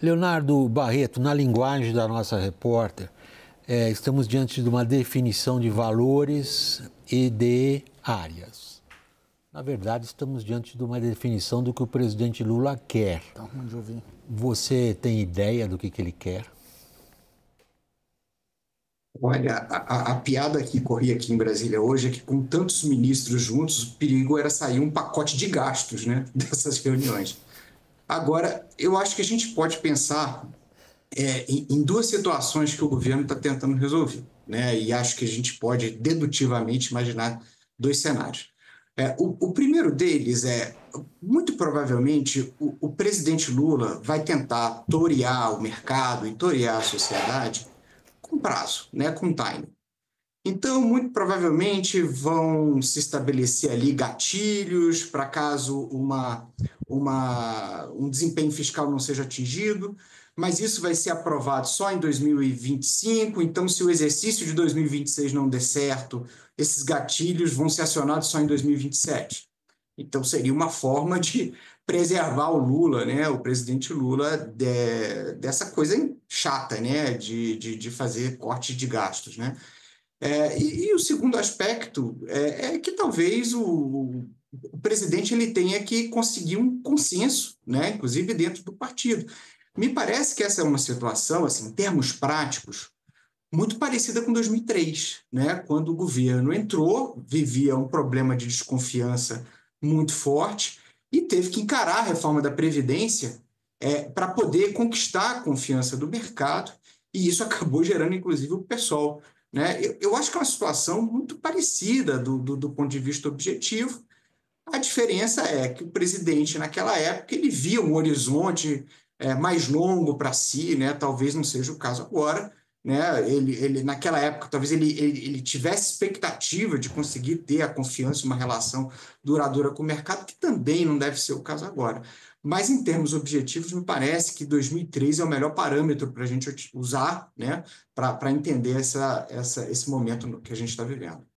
Leonardo Barreto, na linguagem da nossa repórter, estamos diante de uma definição de valores e de áreas. Na verdade, estamos diante de uma definição do que o presidente Lula quer. Tá, onde eu vi. Você tem ideia do que ele quer? Olha, a piada que corria aqui em Brasília hoje é que, com tantos ministros juntos, o perigo era sair um pacote de gastos, né, dessas reuniões. Agora, eu acho que a gente pode pensar em duas situações que o governo está tentando resolver, né? E acho que a gente pode dedutivamente imaginar dois cenários. O primeiro deles é, muito provavelmente, o presidente Lula vai tentar torear o mercado e torear a sociedade com prazo, né? Com time. Então, muito provavelmente, vão se estabelecer ali gatilhos para caso um desempenho fiscal não seja atingido, mas isso vai ser aprovado só em 2025, então se o exercício de 2026 não der certo, esses gatilhos vão ser acionados só em 2027. Então seria uma forma de preservar o Lula, né, o presidente Lula, dessa coisa chata, né, de fazer corte de gastos, né? E o segundo aspecto é que talvez o presidente ele tenha que conseguir um consenso, né? Inclusive dentro do partido. Me parece que essa é uma situação, assim, em termos práticos, muito parecida com 2003, né? Quando o governo entrou, vivia um problema de desconfiança muito forte e teve que encarar a reforma da Previdência para poder conquistar a confiança do mercado, e isso acabou gerando, inclusive, o PSOL. Né? Eu acho que é uma situação muito parecida do ponto de vista objetivo. A diferença é que o presidente, naquela época, ele via um horizonte mais longo para si, né? Talvez não seja o caso agora. Né? Ele, naquela época, talvez ele tivesse expectativa de conseguir ter a confiança, uma relação duradoura com o mercado, que também não deve ser o caso agora. Mas, em termos objetivos, me parece que 2003 é o melhor parâmetro para a gente usar, né, para entender esse momento que a gente está vivendo.